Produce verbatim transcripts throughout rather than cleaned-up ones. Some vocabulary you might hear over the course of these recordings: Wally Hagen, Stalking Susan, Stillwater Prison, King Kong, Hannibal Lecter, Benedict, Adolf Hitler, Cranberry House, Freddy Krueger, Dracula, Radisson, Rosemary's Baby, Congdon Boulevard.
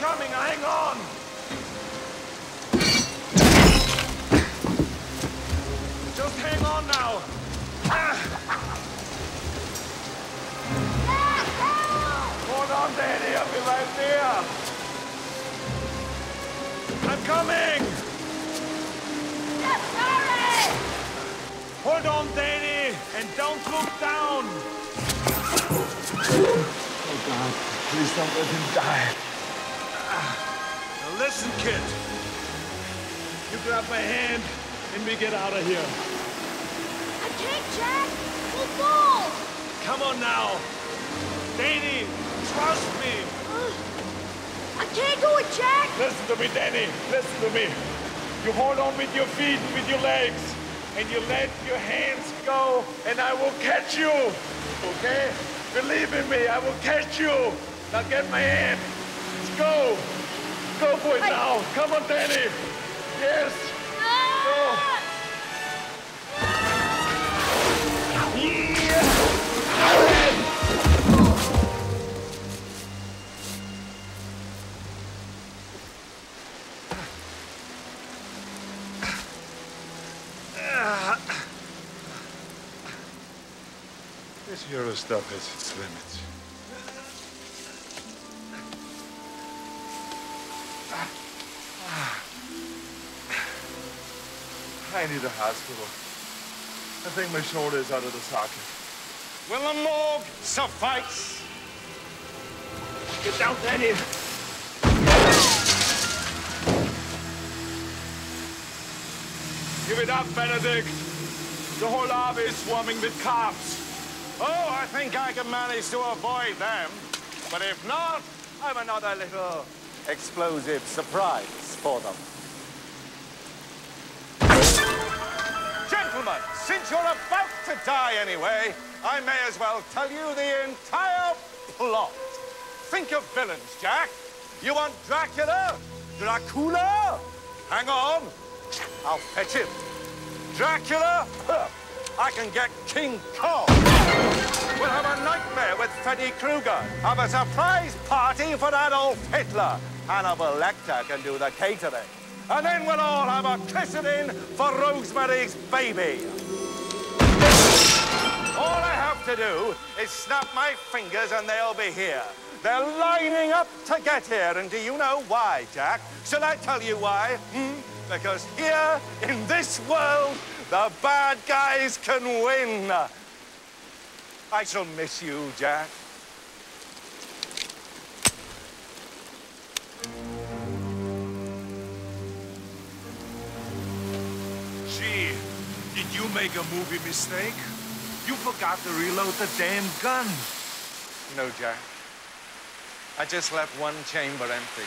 coming, hang on! Just hang on now! Hold on, Daddy, I'll be right there! I'm coming! Sorry! Hold on, Daddy, and don't look down! Oh, God, please don't let him die. Now listen, kid. You grab my hand, and we get out of here. I can't, Jack. We'll fall. Come on now. Danny, trust me. Uh, I can't do it, Jack. Listen to me, Danny. Listen to me. You hold on with your feet, with your legs, and you let your hands go, and I will catch you, okay? Believe in me, I will catch you. Now get my hand. Let's go. Go for it I... now. Come on, Danny. Yes. Ah! Go. Yeah. This hero stuff has its limits. I need a hospital. I think my shoulder is out of the socket. Will a morgue suffice? Get down, Danny. Give it up, Benedict. The whole army is swarming with cops. Oh, I think I can manage to avoid them. But if not, I've another little explosive surprise for them. Gentlemen, since you're about to die anyway, I may as well tell you the entire plot. Think of villains, Jack. You want Dracula? Dracula? Hang on. I'll fetch him. Dracula? I can get King Kong. We'll have a nightmare with Freddy Krueger. Have a surprise party for Adolf Hitler. Hannibal Lecter can do the catering. And then we'll all have a christening for Rosemary's Baby. All I have to do is snap my fingers and they'll be here. They're lining up to get here. And do you know why, Jack? Shall I tell you why? Hmm? Because here, in this world, the bad guys can win. I shall miss you, Jack. Gee, did you make a movie mistake? You forgot to reload the damn gun. No, Jack. I just left one chamber empty.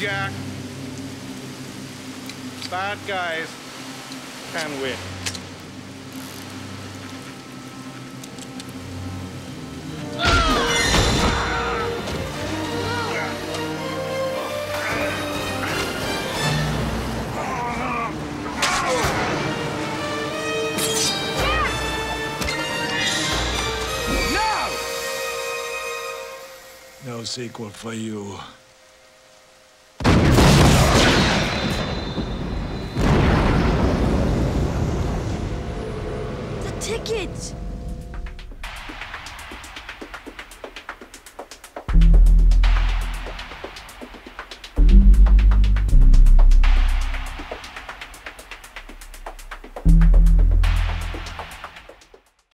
Jack, bad guys can win. No! No sequel for you. Kids!